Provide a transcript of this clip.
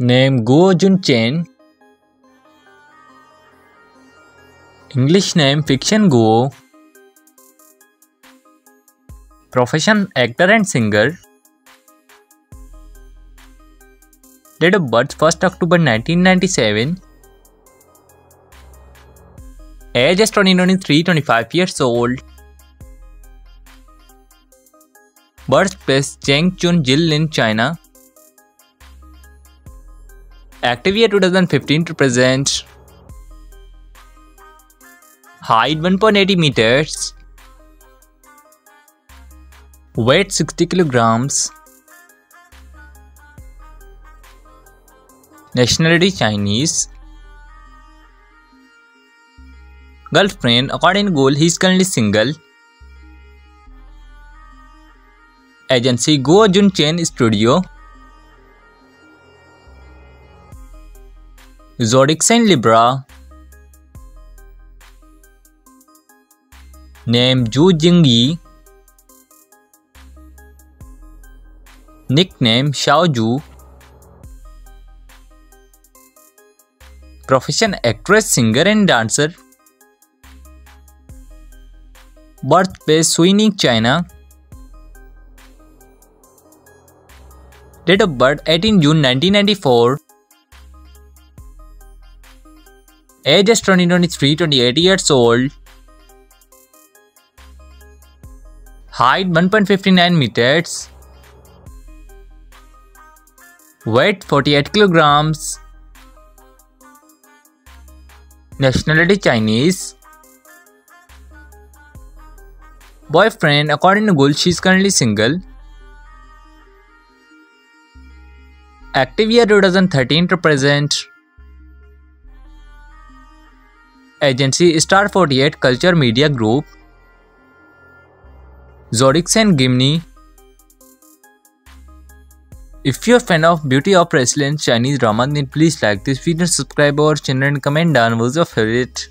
named Guo Jun Chen, English name Fiction Guo, profession actor and singer, date of birth 1st October 1997, age is 23-25 years old, birthplace Changchun Jilin, China, active year 2015 to present, height 1.80 meters, weight 60 kilograms, nationality Chinese, girlfriend according to Google he is currently single, agency Guo Jun Chen Studio, zodiac sign Libra, name Ju Jingyi, nickname Xiao Ju, profession actress, singer and dancer, birthplace Suining, China, date of birth 18 June 1994, age is 28 years old, height 1.59 meters, weight 48 kilograms, nationality Chinese, boyfriend according to Google she is currently single, active year 2013 to present, agency STAR48 Culture Media Group, zodiac sign Gemini. If you're a fan of Beauty of Resilience Chinese drama, then please like this video, subscribe our channel and comment down below your favorite.